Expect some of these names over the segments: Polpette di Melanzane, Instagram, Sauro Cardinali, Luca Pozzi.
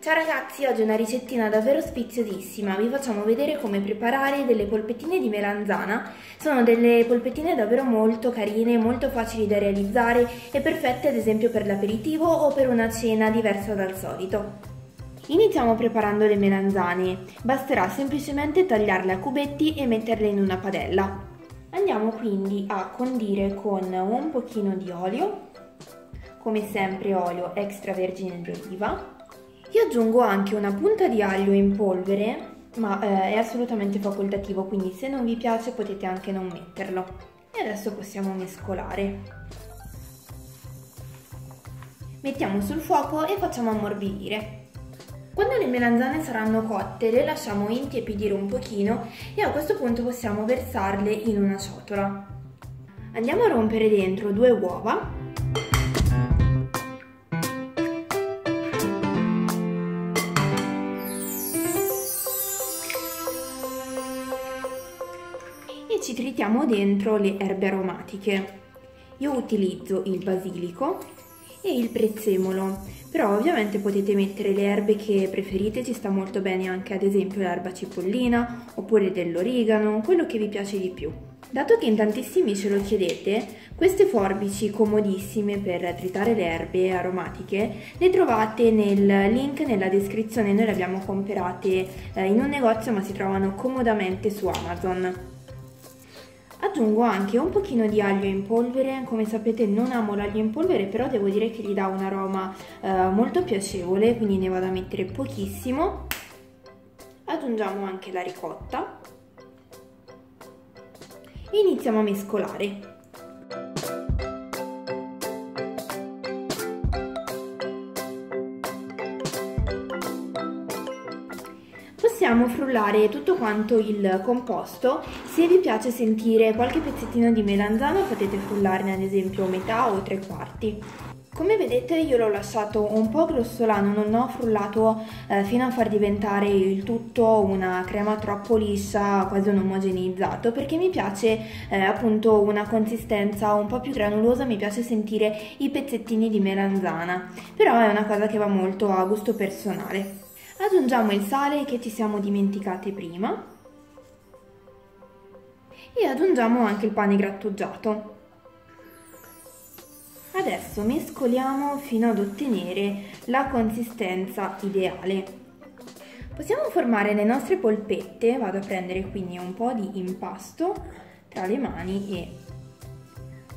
Ciao ragazzi, oggi è una ricettina davvero sfiziosissima, vi facciamo vedere come preparare delle polpettine di melanzana. Sono delle polpettine davvero molto carine, molto facili da realizzare e perfette ad esempio per l'aperitivo o per una cena diversa dal solito. Iniziamo preparando le melanzane, basterà semplicemente tagliarle a cubetti e metterle in una padella. Andiamo quindi a condire con un pochino di olio, come sempre olio extravergine di oliva. Io aggiungo anche una punta di aglio in polvere, ma è assolutamente facoltativo, quindi se non vi piace potete anche non metterlo. E adesso possiamo mescolare. Mettiamo sul fuoco e facciamo ammorbidire. Quando le melanzane saranno cotte le lasciamo intiepidire un pochino e a questo punto possiamo versarle in una ciotola. Andiamo a rompere dentro 2 uova. Ci tritiamo dentro le erbe aromatiche. Io utilizzo il basilico e il prezzemolo, però ovviamente potete mettere le erbe che preferite, ci sta molto bene anche ad esempio l'erba cipollina oppure dell'origano, quello che vi piace di più. Dato che in tantissimi ce lo chiedete, queste forbici comodissime per tritare le erbe aromatiche le trovate nel link nella descrizione, noi le abbiamo comprate in un negozio ma si trovano comodamente su Amazon. Aggiungo anche un pochino di aglio in polvere, come sapete non amo l'aglio in polvere, però devo dire che gli dà un aroma molto piacevole, quindi ne vado a mettere pochissimo. Aggiungiamo anche la ricotta. E iniziamo a mescolare. Possiamo frullare tutto quanto il composto, se vi piace sentire qualche pezzettino di melanzana potete frullarne ad esempio metà o 3 quarti. Come vedete io l'ho lasciato un po' grossolano, non ho frullato fino a far diventare il tutto una crema troppo liscia, quasi un omogeneizzato, perché mi piace appunto una consistenza un po' più granulosa, mi piace sentire i pezzettini di melanzana, però è una cosa che va molto a gusto personale. Aggiungiamo il sale che ci siamo dimenticate prima e aggiungiamo anche il pane grattugiato. Adesso mescoliamo fino ad ottenere la consistenza ideale. Possiamo formare le nostre polpette, vado a prendere quindi un po' di impasto tra le mani e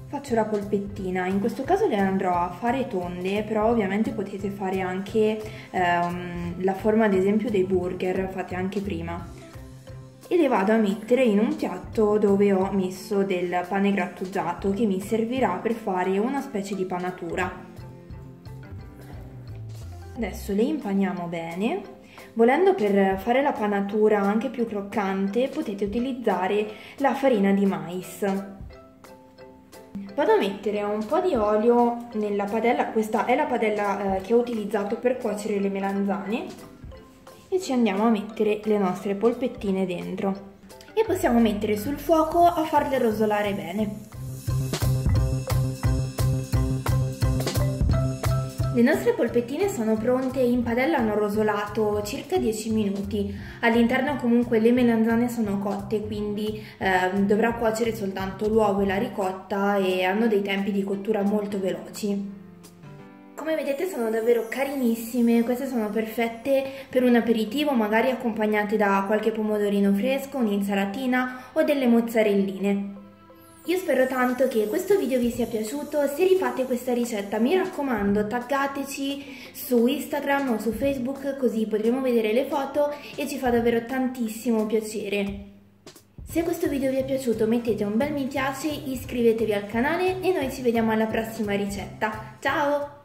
faccio la polpettina, in questo caso le andrò a fare tonde, però ovviamente potete fare anche la forma ad esempio dei burger, fate anche prima. E le vado a mettere in un piatto dove ho messo del pane grattugiato che mi servirà per fare una specie di panatura. Adesso le impaniamo bene. Volendo, per fare la panatura anche più croccante potete utilizzare la farina di mais. Vado a mettere un po' di olio nella padella, questa è la padella che ho utilizzato per cuocere le melanzane, e ci andiamo a mettere le nostre polpettine dentro e possiamo mettere sul fuoco a farle rosolare bene. Le nostre polpettine sono pronte, in padella hanno rosolato circa 10 minuti, all'interno comunque le melanzane sono cotte, quindi dovrà cuocere soltanto l'uovo e la ricotta e hanno dei tempi di cottura molto veloci. Come vedete sono davvero carinissime, queste sono perfette per un aperitivo, magari accompagnate da qualche pomodorino fresco, un'insalatina o delle mozzarelline. Io spero tanto che questo video vi sia piaciuto, se rifate questa ricetta mi raccomando taggateci su Instagram o su Facebook così potremo vedere le foto e ci fa davvero tantissimo piacere. Se questo video vi è piaciuto mettete un bel mi piace, iscrivetevi al canale e noi ci vediamo alla prossima ricetta. Ciao!